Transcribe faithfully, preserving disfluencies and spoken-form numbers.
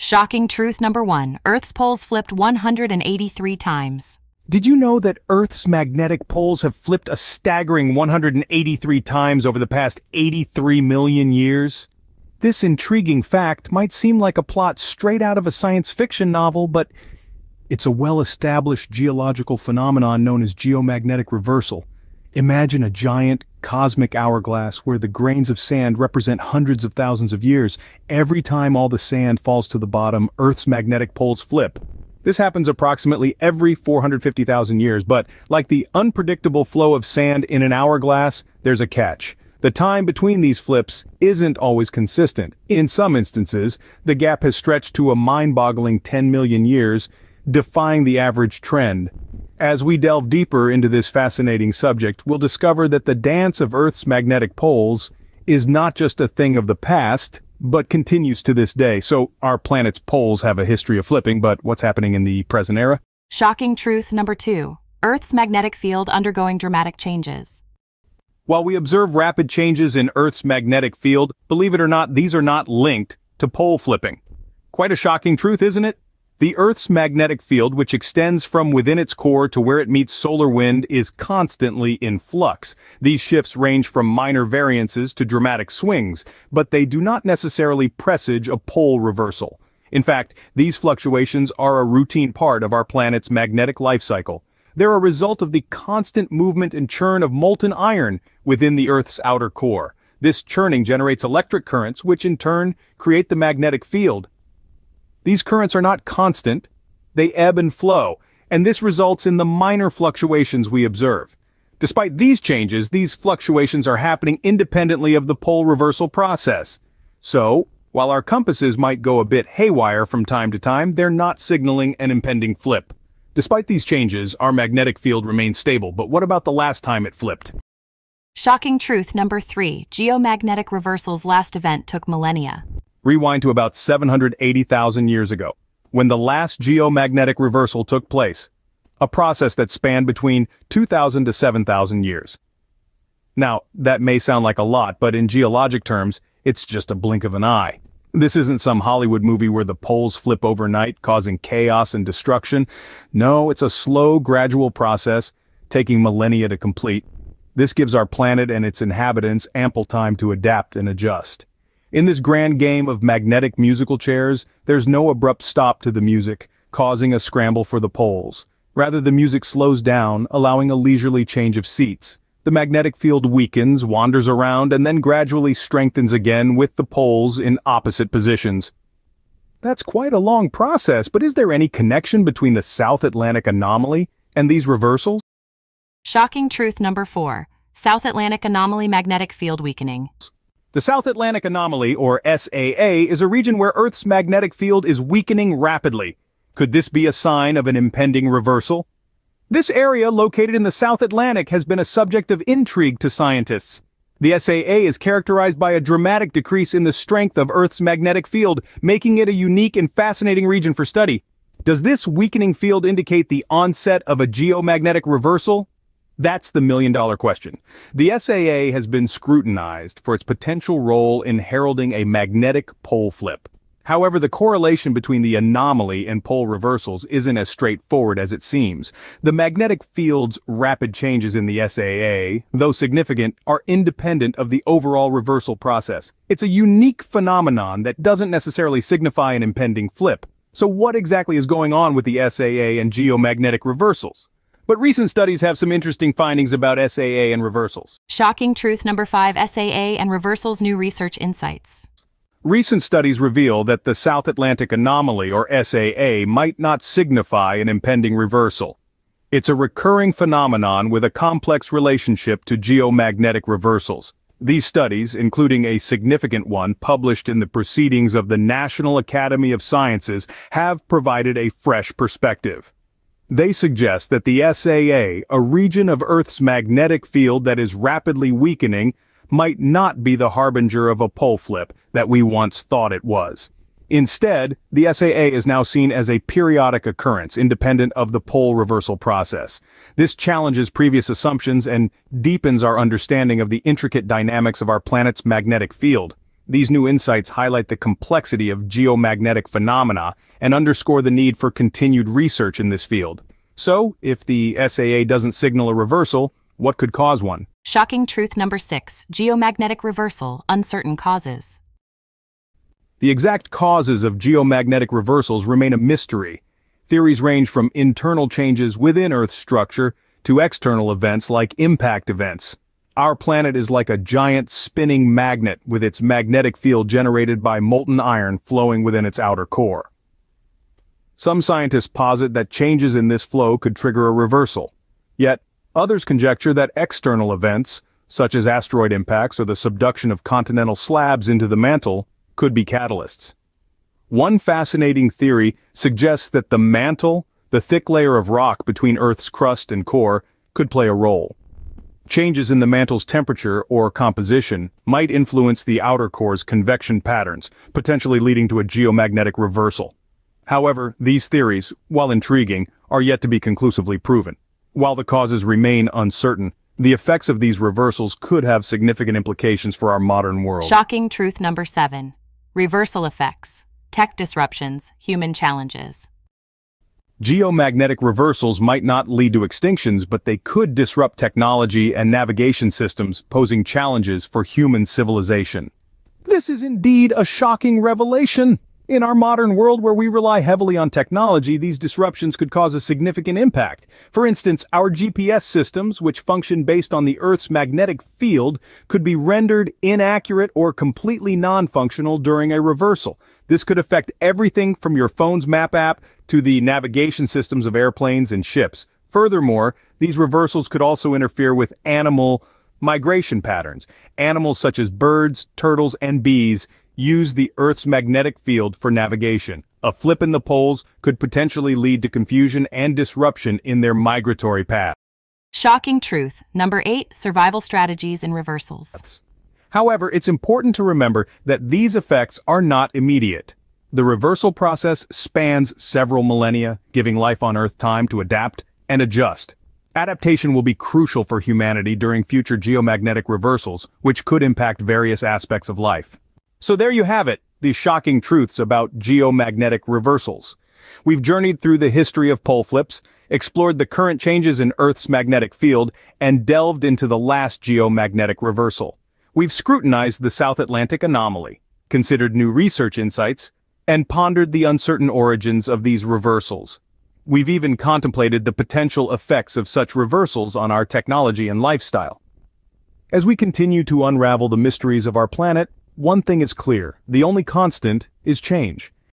Shocking truth number one, Earth's poles flipped one hundred eighty-three times. Did you know that Earth's magnetic poles have flipped a staggering one hundred eighty-three times over the past eighty-three million years? This intriguing fact might seem like a plot straight out of a science fiction novel, but it's a well-established geological phenomenon known as geomagnetic reversal. Imagine a giant cosmic hourglass where the grains of sand represent hundreds of thousands of years. Every time all the sand falls to the bottom, Earth's magnetic poles flip. This happens approximately every four hundred fifty thousand years, but like the unpredictable flow of sand in an hourglass, there's a catch. The time between these flips isn't always consistent. In some instances, the gap has stretched to a mind-boggling ten million years, defying the average trend. As we delve deeper into this fascinating subject, we'll discover that the dance of Earth's magnetic poles is not just a thing of the past, but continues to this day. So our planet's poles have a history of flipping, but what's happening in the present era? Shocking truth number two, Earth's magnetic field undergoing dramatic changes. While we observe rapid changes in Earth's magnetic field, believe it or not, these are not linked to pole flipping. Quite a shocking truth, isn't it? The Earth's magnetic field, which extends from within its core to where it meets solar wind, is constantly in flux. These shifts range from minor variances to dramatic swings, but they do not necessarily presage a pole reversal. In fact, these fluctuations are a routine part of our planet's magnetic life cycle. They're a result of the constant movement and churn of molten iron within the Earth's outer core. This churning generates electric currents, which in turn create the magnetic field. These currents are not constant, they ebb and flow, and this results in the minor fluctuations we observe. Despite these changes, these fluctuations are happening independently of the pole reversal process. So, while our compasses might go a bit haywire from time to time, they're not signaling an impending flip. Despite these changes, our magnetic field remains stable, but what about the last time it flipped? Shocking truth number three, geomagnetic reversal's last event took millennia. Rewind to about seven hundred eighty thousand years ago, when the last geomagnetic reversal took place, a process that spanned between two thousand to seven thousand years. Now, that may sound like a lot, but in geologic terms, it's just a blink of an eye. This isn't some Hollywood movie where the poles flip overnight, causing chaos and destruction. No, it's a slow, gradual process, taking millennia to complete. This gives our planet and its inhabitants ample time to adapt and adjust. In this grand game of magnetic musical chairs, there's no abrupt stop to the music, causing a scramble for the poles. Rather, the music slows down, allowing a leisurely change of seats. The magnetic field weakens, wanders around, and then gradually strengthens again with the poles in opposite positions. That's quite a long process, but is there any connection between the South Atlantic anomaly and these reversals? Shocking truth number four, South Atlantic anomaly magnetic field weakening. The South Atlantic Anomaly, or S A A, is a region where Earth's magnetic field is weakening rapidly. Could this be a sign of an impending reversal? This area, located in the South Atlantic, has been a subject of intrigue to scientists. The S A A is characterized by a dramatic decrease in the strength of Earth's magnetic field, making it a unique and fascinating region for study. Does this weakening field indicate the onset of a geomagnetic reversal? That's the million-dollar question. The S A A has been scrutinized for its potential role in heralding a magnetic pole flip. However, the correlation between the anomaly and pole reversals isn't as straightforward as it seems. The magnetic field's rapid changes in the S A A, though significant, are independent of the overall reversal process. It's a unique phenomenon that doesn't necessarily signify an impending flip. So what exactly is going on with the S A A and geomagnetic reversals? But recent studies have some interesting findings about S A A and reversals. Shocking truth number five, S A A and reversals, new research insights. Recent studies reveal that the South Atlantic Anomaly, or S A A, might not signify an impending reversal. It's a recurring phenomenon with a complex relationship to geomagnetic reversals. These studies, including a significant one published in the Proceedings of the National Academy of Sciences, have provided a fresh perspective. They suggest that the S A A, a region of Earth's magnetic field that is rapidly weakening, might not be the harbinger of a pole flip that we once thought it was. Instead, the S A A is now seen as a periodic occurrence independent of the pole reversal process. This challenges previous assumptions and deepens our understanding of the intricate dynamics of our planet's magnetic field. These new insights highlight the complexity of geomagnetic phenomena and underscore the need for continued research in this field. So, if the S A A doesn't signal a reversal, what could cause one? Shocking truth number six, geomagnetic reversal, uncertain causes. The exact causes of geomagnetic reversals remain a mystery. Theories range from internal changes within Earth's structure to external events like impact events. Our planet is like a giant spinning magnet with its magnetic field generated by molten iron flowing within its outer core. Some scientists posit that changes in this flow could trigger a reversal. Yet, others conjecture that external events, such as asteroid impacts or the subduction of continental slabs into the mantle, could be catalysts. One fascinating theory suggests that the mantle, the thick layer of rock between Earth's crust and core, could play a role. Changes in the mantle's temperature or composition might influence the outer core's convection patterns, potentially leading to a geomagnetic reversal. However, these theories, while intriguing, are yet to be conclusively proven. While the causes remain uncertain, the effects of these reversals could have significant implications for our modern world. Shocking truth number seven. Reversal effects, tech disruptions, human challenges. Geomagnetic reversals might not lead to extinctions, but they could disrupt technology and navigation systems, posing challenges for human civilization. This is indeed a shocking revelation. In our modern world where we rely heavily on technology, these disruptions could cause a significant impact. For instance, our G P S systems, which function based on the Earth's magnetic field, could be rendered inaccurate or completely non-functional during a reversal. This could affect everything from your phone's map app to the navigation systems of airplanes and ships. Furthermore, these reversals could also interfere with animal migration patterns. Animals such as birds, turtles, and bees use the Earth's magnetic field for navigation. A flip in the poles could potentially lead to confusion and disruption in their migratory path. Shocking truth number eight, survival strategies and reversals. However, it's important to remember that these effects are not immediate. The reversal process spans several millennia, giving life on Earth time to adapt and adjust. Adaptation will be crucial for humanity during future geomagnetic reversals, which could impact various aspects of life. So there you have it, the shocking truths about geomagnetic reversals. We've journeyed through the history of pole flips, explored the current changes in Earth's magnetic field, and delved into the last geomagnetic reversal. We've scrutinized the South Atlantic anomaly, considered new research insights, and pondered the uncertain origins of these reversals. We've even contemplated the potential effects of such reversals on our technology and lifestyle. As we continue to unravel the mysteries of our planet, one thing is clear, the only constant is change.